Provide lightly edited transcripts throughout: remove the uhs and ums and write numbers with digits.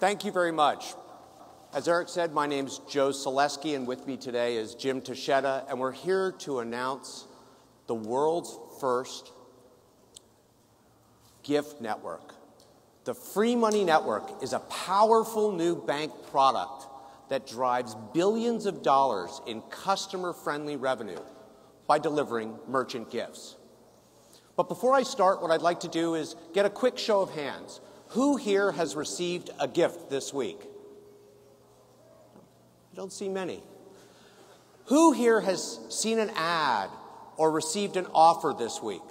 Thank you very much. As Eric said, my name's Joe Sileski, and with me today is Jim Toshetta, and we're here to announce the world's first gift network. The FreeMonee Network is a powerful new bank product that drives billions of dollars in customer-friendly revenue by delivering merchant gifts. But before I start, what I'd like to do is get a quick show of hands. Who here has received a gift this week? I don't see many. Who here has seen an ad or received an offer this week?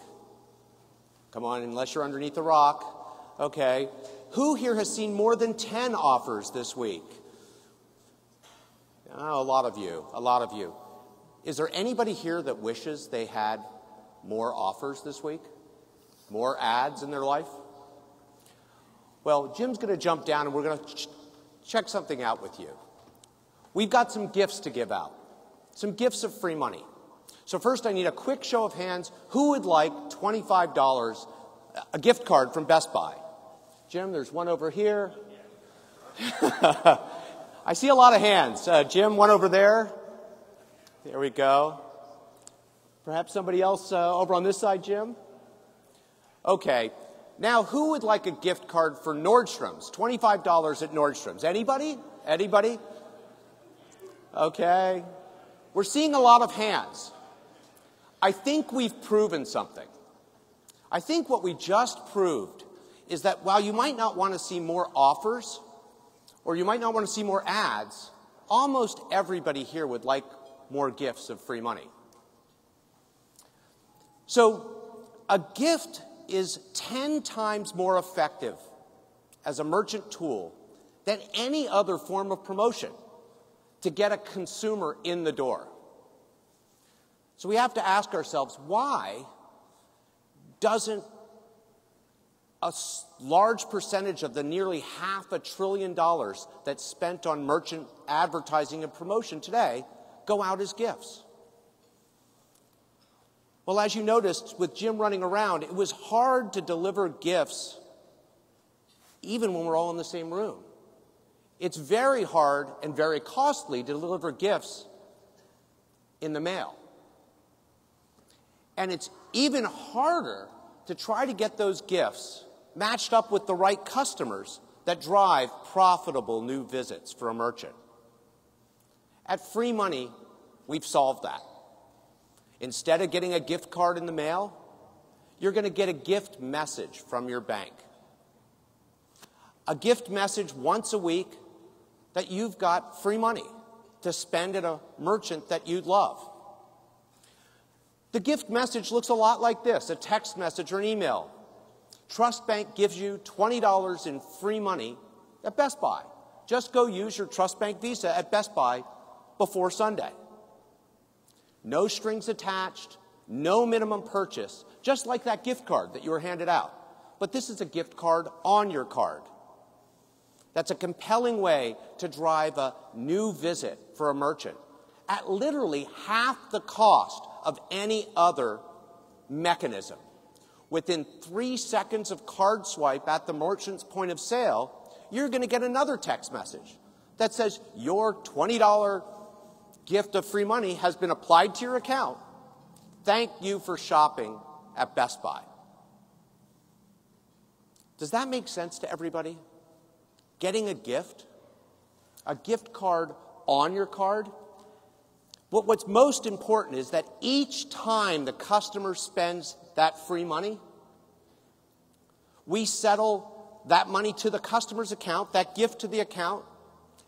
Come on, unless you're underneath a rock. Okay. Who here has seen more than 10 offers this week? Oh, a lot of you. Is there anybody here that wishes they had more offers this week? More ads in their life? Well, Jim's going to jump down and we're going to check something out with you. We've got some gifts to give out, some gifts of free money. So first I need a quick show of hands. Who would like $25, a gift card from Best Buy? Jim, there's one over here. I see a lot of hands. Jim, one over there. There we go. Perhaps somebody else over on this side, Jim? Okay. Now, who would like a gift card for Nordstrom's? $25 at Nordstrom's. Anybody? Anybody? Okay. We're seeing a lot of hands. I think we've proven something. I think what we just proved is that while you might not want to see more offers, or you might not want to see more ads, almost everybody here would like more gifts of free money. So a gift is 10 times more effective as a merchant tool than any other form of promotion to get a consumer in the door. So we have to ask ourselves, why doesn't a large percentage of the nearly $500 billion that's spent on merchant advertising and promotion today go out as gifts? Well, as you noticed, with Jim running around, it was hard to deliver gifts even when we're all in the same room. It's very hard and very costly to deliver gifts in the mail. And it's even harder to try to get those gifts matched up with the right customers that drive profitable new visits for a merchant. At FreeMonee, we've solved that. Instead of getting a gift card in the mail, you're going to get a gift message from your bank. A gift message once a week that you've got free money to spend at a merchant that you'd love. The gift message looks a lot like this, a text message or an email. Trust Bank gives you $20 in free money at Best Buy. Just go use your Trust Bank Visa at Best Buy before Sunday. No strings attached, no minimum purchase, just like that gift card that you were handed out. But this is a gift card on your card. That's a compelling way to drive a new visit for a merchant at literally half the cost of any other mechanism. Within 3 seconds of card swipe at the merchant's point of sale, you're going to get another text message that says your $20 gift of free money has been applied to your account. Thank you for shopping at Best Buy. Does that make sense to everybody? Getting a gift card on your card? But what's most important is that each time the customer spends that free money, we settle that money to the customer's account, that gift to the account,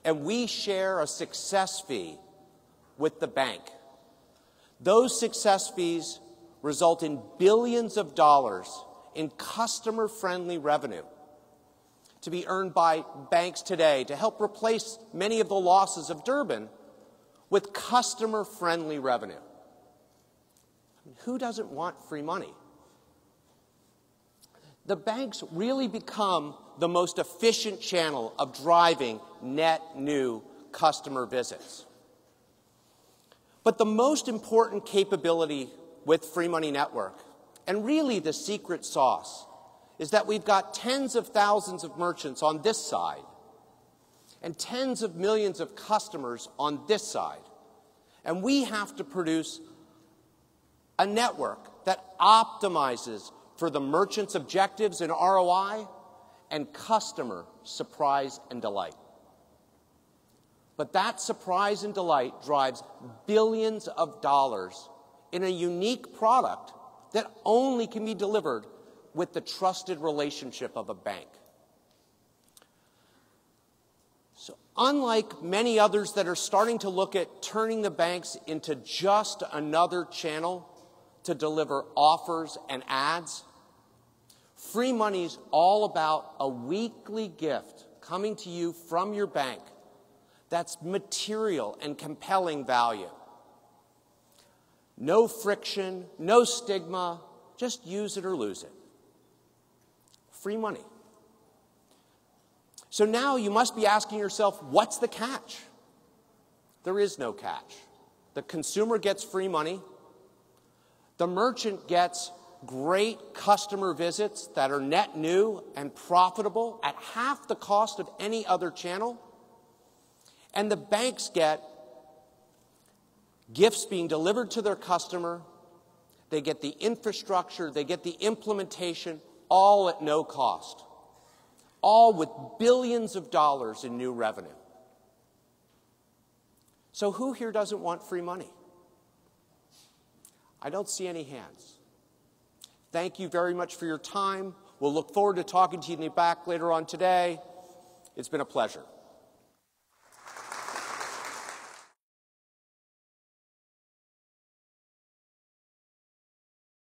and we share a success fee with the bank. Those success fees result in billions of dollars in customer-friendly revenue to be earned by banks today to help replace many of the losses of Durbin with customer-friendly revenue. I mean, who doesn't want free money? The banks really become the most efficient channel of driving net new customer visits. But the most important capability with FreeMonee Network, and really the secret sauce, is that we've got tens of thousands of merchants on this side and tens of millions of customers on this side. And we have to produce a network that optimizes for the merchant's objectives in ROI and customer surprise and delight. But that surprise and delight drives billions of dollars in a unique product that only can be delivered with the trusted relationship of a bank. So unlike many others that are starting to look at turning the banks into just another channel to deliver offers and ads, FreeMoney's all about a weekly gift coming to you from your bank that's material and compelling value. No friction, no stigma, just use it or lose it. Free money. So now you must be asking yourself, what's the catch? There is no catch. The consumer gets free money. The merchant gets great customer visits that are net new and profitable at half the cost of any other channel. And the banks get gifts being delivered to their customer, they get the infrastructure, they get the implementation, all at no cost, all with billions of dollars in new revenue. So who here doesn't want free money? I don't see any hands. Thank you very much for your time. We'll look forward to talking to you in the back later on today. It's been a pleasure.